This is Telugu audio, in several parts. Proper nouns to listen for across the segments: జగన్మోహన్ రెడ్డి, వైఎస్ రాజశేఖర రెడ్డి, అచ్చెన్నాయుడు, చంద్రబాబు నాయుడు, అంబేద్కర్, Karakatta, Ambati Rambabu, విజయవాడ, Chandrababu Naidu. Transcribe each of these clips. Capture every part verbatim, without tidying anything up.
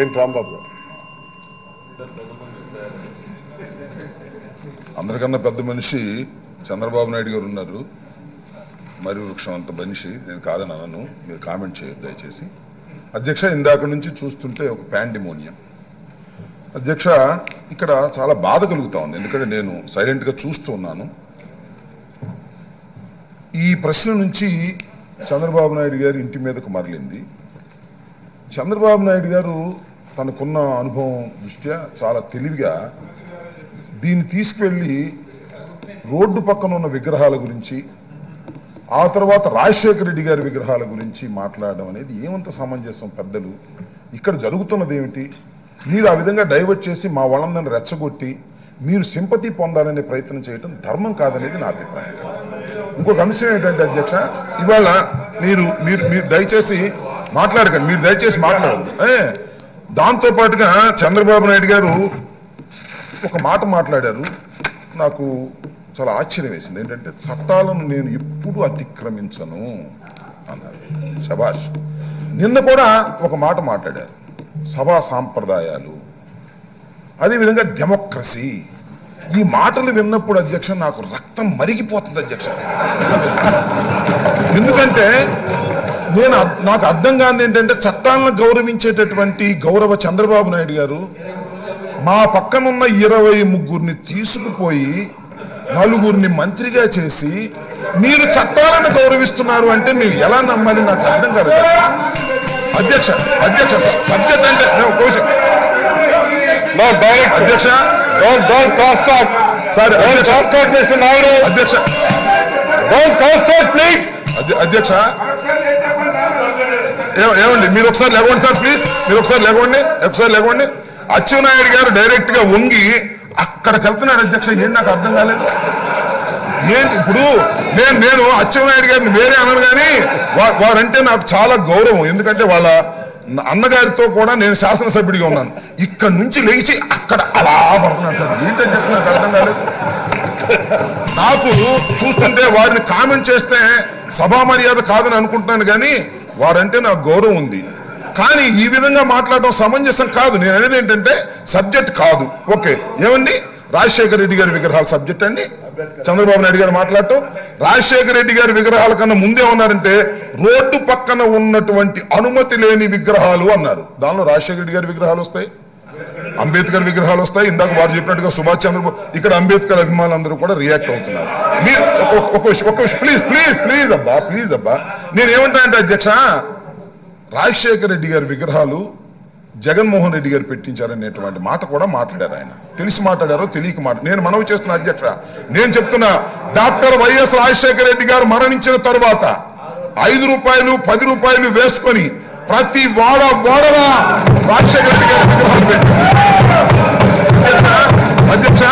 ఏంటి రాంబాబు గారు? అందరికన్నా పెద్ద మనిషి చంద్రబాబు నాయుడు గారు ఉన్నారు. మరి వృక్షం అంత మనిషి నేను కాదని అనను, మీరు కామెంట్ చేయొద్దు దయచేసి. అధ్యక్ష, ఇందాక నుంచి చూస్తుంటే ఒక పాండిమోనియం. అధ్యక్ష, ఇక్కడ చాలా బాధ కలుగుతా ఉంది, ఎందుకంటే నేను సైలెంట్గా చూస్తూ ఉన్నాను. ఈ ప్రశ్న నుంచి చంద్రబాబు నాయుడు గారు ఇంటి మీదకు మరలింది. చంద్రబాబు నాయుడు గారు తనకున్న అనుభవం దృష్ట్యా చాలా తెలివిగా దీన్ని తీసుకెళ్ళి రోడ్డు పక్కన ఉన్న విగ్రహాల గురించి, ఆ తర్వాత రాజశేఖర రెడ్డి గారి విగ్రహాల గురించి మాట్లాడడం అనేది ఏమంత సమంజసం? పెద్దలు ఇక్కడ జరుగుతున్నది ఏమిటి? మీరు ఆ విధంగా డైవర్ట్ చేసి మా వాళ్ళందరిని రెచ్చగొట్టి మీరు సింపతి పొందాలనే ప్రయత్నం చేయడం ధర్మం కాదనేది నా అభిప్రాయం. ఇంకొక అంశం ఏంటంటే అధ్యక్ష, ఇవాళ మీరు మీరు మీరు దయచేసి మాట్లాడకండి, మీరు దయచేసి మాట్లాడద్దు. దాంతోపాటుగా చంద్రబాబు నాయుడు గారు ఒక మాట మాట్లాడారు, నాకు చాలా ఆశ్చర్యం వేసింది. ఏంటంటే, చట్టాలను నేను ఎప్పుడు అతిక్రమించను అన్నారు. శభాష్. నిన్న కూడా ఒక మాట మాట్లాడారు, సభా సాంప్రదాయాలు, అదేవిధంగా డెమోక్రసీ. ఈ మాటలు విన్నప్పుడు అధ్యక్ష నాకు రక్తం మరిగిపోతుంది అధ్యక్ష. ఎందుకంటే నేను నాకు అర్థం కాదు ఏంటంటే, చట్టాలను గౌరవించేటటువంటి గౌరవ చంద్రబాబు నాయుడు గారు మా పక్కనున్న ఇరవై ముగ్గురిని తీసుకుపోయి నలుగురిని మంత్రిగా చేసి మీరు చట్టాలను గౌరవిస్తున్నారు అంటే మేము ఎలా నమ్మాలి? నాకు అర్థం కాదు అధ్యక్ష. అధ్యక్ష, సబ్జెక్ట్ అంటే అధ్యక్ష అధ్యక్ష ఏమండి, మీరు ఒకసారి లేవండి సార్, ప్లీజ్ మీరు ఒకసారి లేవండి, ఒకసారి లేవండి. అచ్చెన్నాయుడు గారు డైరెక్ట్ గా వంగి అక్కడికి వెళ్తున్నాడు అధ్యక్ష. ఏంటి నాకు అర్థం కాలేదు. ఏంటి ఇప్పుడు నేను నేను అచ్చెన్నాయుడు గారిని వేరే అనను, కానీ వారంటే నాకు చాలా గౌరవం. ఎందుకంటే వాళ్ళ అన్నగారితో కూడా నేను శాసనసభ్యుడిగా ఉన్నాను. ఇక్కడ నుంచి లేచి అక్కడ అలా పడుతున్నాడు సార్. ఏంటని చెప్పి నాకు అర్థం కాలేదు. నాకు చూస్తుంటే వారిని కామెంట్ చేస్తే సభా మర్యాద కాదని అనుకుంటున్నాను, కానీ వారంటే నాకు గౌరవం ఉంది. కానీ ఈ విధంగా మాట్లాడడం సమంజసం కాదు. నేను అనేది ఏంటంటే సబ్జెక్ట్ కాదు. ఓకే, ఏమండి, రాజశేఖర రెడ్డి గారి విగ్రహాలు సబ్జెక్ట్ అండి చంద్రబాబు నాయుడు గారు మాట్లాడటం. రాజశేఖర రెడ్డి గారి విగ్రహాల కన్నా ముందే ఉన్నారంటే రోడ్డు పక్కన ఉన్నటువంటి అనుమతి లేని విగ్రహాలు అన్నారు. దానిలో రాజశేఖర రెడ్డి గారి విగ్రహాలు వస్తాయి, అంబేద్కర్ విగ్రహాలు వస్తాయి. ఇందాక వారు చెప్పినట్టుగా సుభాష్ చంద్రబాబు, ఇక్కడ అంబేద్కర్ అభిమానులందరూ కూడా రియాక్ట్ అవుతున్నారు. మీరు ఒక ప్లీజ్ ప్లీజ్ ప్లీజ్ అబ్బా ప్లీజ్ అబ్బా నేను ఏమంటానంటే అధ్యక్ష, రాజశేఖర రెడ్డి గారి విగ్రహాలు జగన్మోహన్ రెడ్డి గారు పెట్టించారనేటువంటి మాట కూడా మాట్లాడారు. ఆయన తెలిసి మాట్లాడారో తెలియక మాట. నేను మనవి చేస్తున్నా అధ్యక్ష, నేను చెప్తున్నా, డాక్టర్ వైఎస్ రాజశేఖర రెడ్డి గారు మరణించిన తర్వాత ఐదు రూపాయలు పది రూపాయలు వేసుకొని ప్రతి వాడ వాడలా రాజశేఖర రెడ్డి గారి విగ్రహాలు పెట్టారు అధ్యక్ష.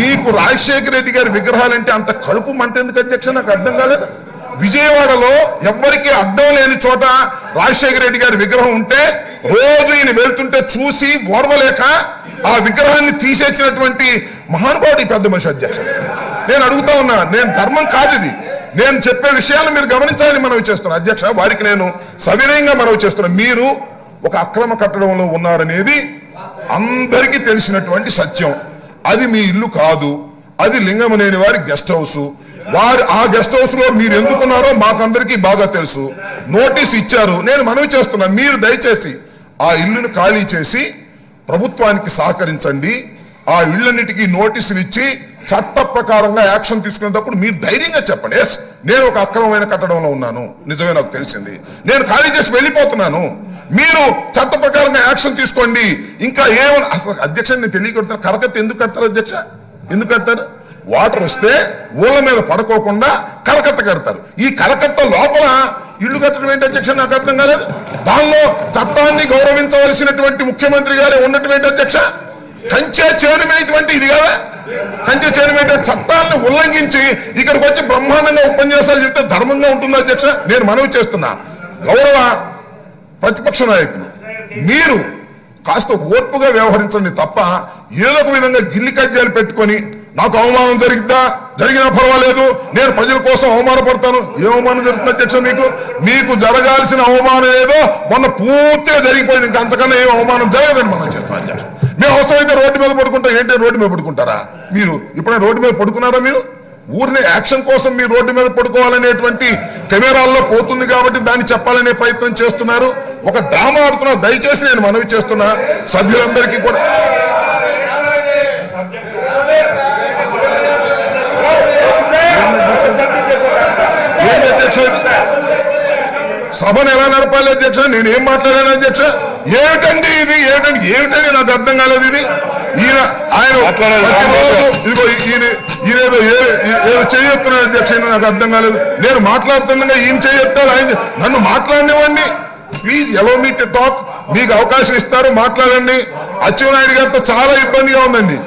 మీకు రాజశేఖర రెడ్డి గారి విగ్రహాలంటే అంత కడుపు మంట ఎందుకు అధ్యక్ష? నాకు అర్థం కాలేదు. విజయవాడలో ఎవ్వరికీ అడ్డం లేని చోట రాజశేఖర రెడ్డి గారి విగ్రహం ఉంటే రోజు ఈయన వెళ్తుంటే చూసి ఓర్వలేక ఆ విగ్రహాన్ని తీసేసినటువంటి మహానుభావుడు పెద్ద మనిషి అధ్యక్షుడు. నేను అడుగుతా ఉన్నా, నేను ధర్మం కాదు ఇది. నేను చెప్పే విషయాలు మీరు గమనించాలని మనవి చేస్తున్నాను అధ్యక్ష. వారికి నేను సవినయంగా మనవి చేస్తున్నా, మీరు ఒక అక్రమ కట్టడంలో ఉన్నారనేది అందరికీ తెలిసినటువంటి సత్యం. అది మీ ఇల్లు కాదు, అది లింగం లేని వారి గెస్ట్ హౌస్. వారు ఆ గెస్ట్ హౌస్ లో మీరు ఎందుకున్నారో మాకందరికీ బాగా తెలుసు. నోటీస్ ఇచ్చారు. నేను మనవి చేస్తున్నా, మీరు దయచేసి ఆ ఇల్లును ఖాళీ చేసి ప్రభుత్వానికి సహకరించండి. ఆ ఇళ్ళన్నిటికీ నోటీసులు ఇచ్చి చట్ట ప్రకారంగా యాక్షన్ తీసుకునేటప్పుడు మీరు ధైర్యంగా చెప్పండి, ఎస్ నేను ఒక అక్రమమైన కట్టడంలో ఉన్నాను, నిజమే నాకు తెలిసింది, నేను ఖాళీ చేసి వెళ్ళిపోతున్నాను, మీరు చట్ట ప్రకారంగా యాక్షన్ తీసుకోండి. ఇంకా ఏమని అసలు అధ్యక్ష నేను తెలియకడుతున్నా, కరకట్ట ఎందుకు కడతారు అధ్యక్ష? ఎందుకు కడతారు? వాటర్ వస్తే ఊళ్ళ మీద పడుకోకుండా కరకట్ట కడతారు. ఈ కరకట్ట లోపల ఇళ్ళు కట్టడం ఏంటి అధ్యక్ష? నాకు అర్థం కాలేదు. దానిలో చట్టాన్ని గౌరవించవలసినటువంటి ముఖ్యమంత్రి గారే ఉండటం ఏంటి అధ్యక్ష? కంచె చేరుమైనటువంటి ఇది కదా, కంచె చేరుమైన చట్టాలను ఉల్లంఘించి ఇక్కడికి వచ్చి బ్రహ్మాండంగా ఉపన్యాసాలు చెప్తే ధర్మంగా ఉంటుంది అధ్యక్ష? నేను మనవి చేస్తున్నా, గౌరవ ప్రతిపక్ష నాయకులు మీరు కాస్త ఓర్పుగా వ్యవహరించండి తప్ప ఏదో ఒక విధంగా గిల్లి కజ్జాలు పెట్టుకొని నాకు అవమానం జరిగిద్దా? జరిగినా పర్వాలేదు, నేను ప్రజల కోసం అవమానపడతాను. ఏ అవమానం జరుగుతుంది అధ్యక్ష? మీకు మీకు జరగాల్సిన అవమానం ఏదో మొన్న పూర్తిగా జరిగిపోయింది. ఇంకా అంతకన్నా ఏం అవమానం జరగదని మనం చెప్తాం అధ్యక్ష. మేము అవసరమైతే రోడ్డు మీద పడుకుంటాం. ఏంటి రోడ్డు మీద పడుకుంటారా మీరు? ఇప్పుడే రోడ్డు మీద పడుకున్నారా మీరు? ఊరిని యాక్షన్ కోసం మీరు రోడ్డు మీద పడుకోవాలనేటువంటి కెమెరాల్లో పోతుంది కాబట్టి దాన్ని చెప్పాలనే ప్రయత్నం చేస్తున్నారు. ఒక డ్రామా ఆడుతున్నారు. దయచేసి నేను మనవి చేస్తున్నా సభ్యులందరికీ కూడా. సభను ఎలా నడపాలి అధ్యక్ష? నేను ఏం మాట్లాడాను అధ్యక్ష? ఏమిటండి ఇది? ఏమిటండి ఏమిటండి నాకు అర్థం కాలేదు. ఇది ఈయన ఆయన ఇదిగో ఈయన ఈయనేదో ఏదో చేయొస్తున్నాడు అధ్యక్ష. నాకు అర్థం కాలేదు. నేను మాట్లాడుతుండగా ఈయన చేయొస్తాడు. ఆయన నన్ను మాట్లాడినివ్వండి. Please allow me to talk. మీకు అవకాశం ఇస్తారు, మాట్లాడండి. అచ్చెన్నాయుడు గారితో చాలా ఇబ్బందిగా ఉందండి.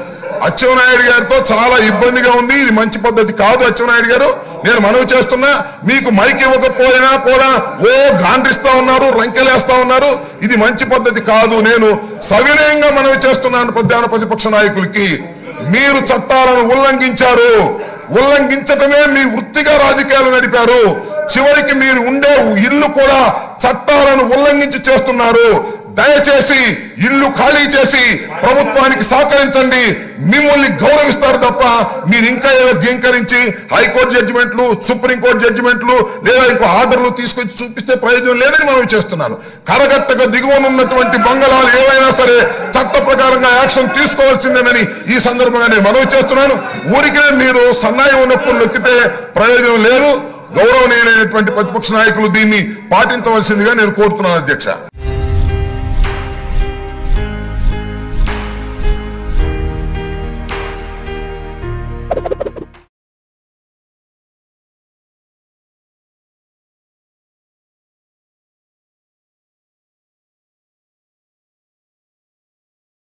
అచ్చెన్నాయుడు గారితో చాలా ఇబ్బందిగా ఉంది. ఇది మంచి పద్ధతి కాదు అచ్చెన్నాయుడు గారు. నేను మనవి చేస్తున్నా, మీకు మైక్ ఇవ్వకపోయినా కూడా ఓ గాండ్రిస్తా ఉన్నారు, రంకెలేస్తా ఉన్నారు. ఇది మంచి పద్ధతి కాదు. నేను సవినయంగా మనవి చేస్తున్నాను ప్రధాన ప్రతిపక్ష నాయకులకి. మీరు చట్టాలను ఉల్లంఘించారు. ఉల్లంఘించటమే మీ వృత్తిగా రాజకీయాలు నడిపారు. చివరికి మీరు ఉండే ఇల్లు కూడా చట్టాలను ఉల్లంఘించి చేస్తున్నారు. దయచేసి ఇల్లు ఖాళీ చేసి ప్రభుత్వానికి సహకరించండి. మిమ్మల్ని గౌరవిస్తారు తప్ప మీరు ఇంకా ఏదో గీంకరించి హైకోర్టు జడ్జిమెంట్లు, సుప్రీంకోర్టు జడ్జిమెంట్లు లేదా ఇంకో ఆర్డర్లు తీసుకొచ్చి చూపిస్తే ప్రయోజనం లేదని మనం చేస్తున్నాను. కరగట్టగా దిగువనున్నటువంటి బంగళాలు ఏవైనా సరే చట్ట ప్రకారంగా యాక్షన్ తీసుకోవాల్సిందేనని ఈ సందర్భంగా నేను మనవి చేస్తున్నాను. ఊరికే మీరు సన్నాయి ఉన్నప్పుడు నొక్కితే ప్రయోజనం లేదు. గౌరవనీయులైనటువంటి ప్రతిపక్ష నాయకులు దీన్ని పాటించవలసిందిగా నేను కోరుతున్నాను అధ్యక్ష.